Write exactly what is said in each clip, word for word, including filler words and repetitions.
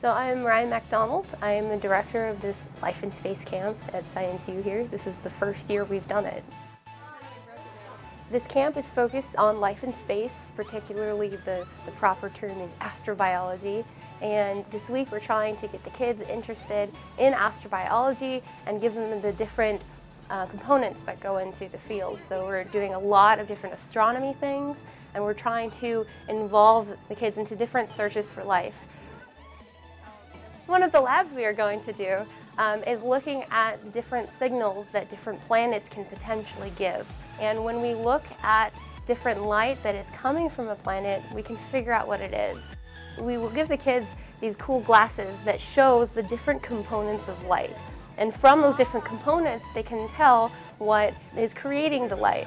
So I'm Ryan McDonald. I am the director of this Life in Space camp at Science U here. This is the first year we've done it. This camp is focused on life in space, particularly the, the proper term is astrobiology. And this week we're trying to get the kids interested in astrobiology and give them the different uh, components that go into the field. So we're doing a lot of different astronomy things, and we're trying to involve the kids into different searches for life. One of the labs we are going to do um, is looking at different signals that different planets can potentially give. And when we look at different light that is coming from a planet, we can figure out what it is. We will give the kids these cool glasses that shows the different components of light. And from those different components, they can tell what is creating the light.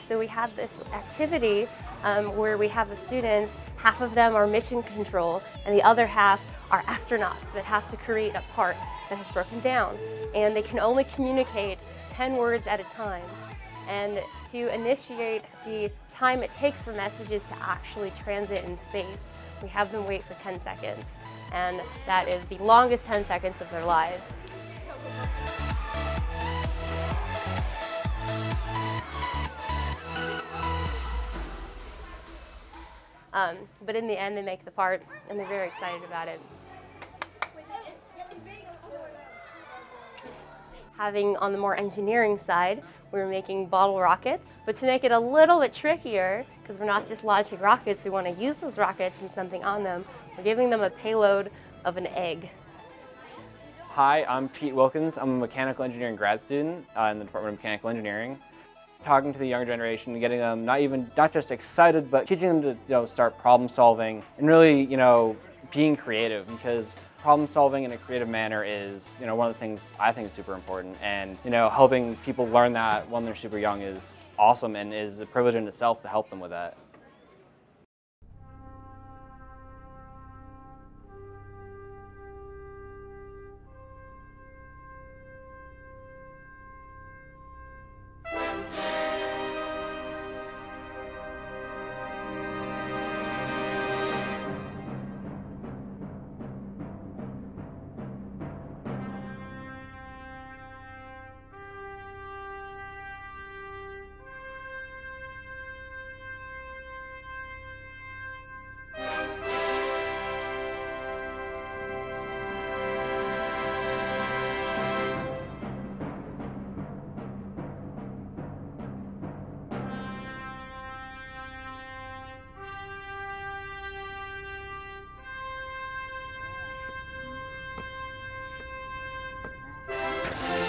So we have this activity um, where we have the students, half of them are mission control and the other half are astronauts that have to create a part that has broken down. And they can only communicate ten words at a time. And to initiate the time it takes for messages to actually transit in space, we have them wait for ten seconds. And that is the longest ten seconds of their lives. Um, but in the end, they make the part, and they're very excited about it. Having on the more engineering side, we're making bottle rockets. But to make it a little bit trickier, because we're not just launching rockets, we want to use those rockets and something on them, we're giving them a payload of an egg. Hi, I'm Pete Wilkins. I'm a mechanical engineering grad student uh, in the Department of Mechanical Engineering. Talking to the younger generation, getting them not even, not just excited, but teaching them to, you know, start problem solving and really, you know, being creative, because problem solving in a creative manner is, you know, one of the things I think is super important. And, you know, helping people learn that when they're super young is awesome and is a privilege in itself to help them with that. We'll be right back.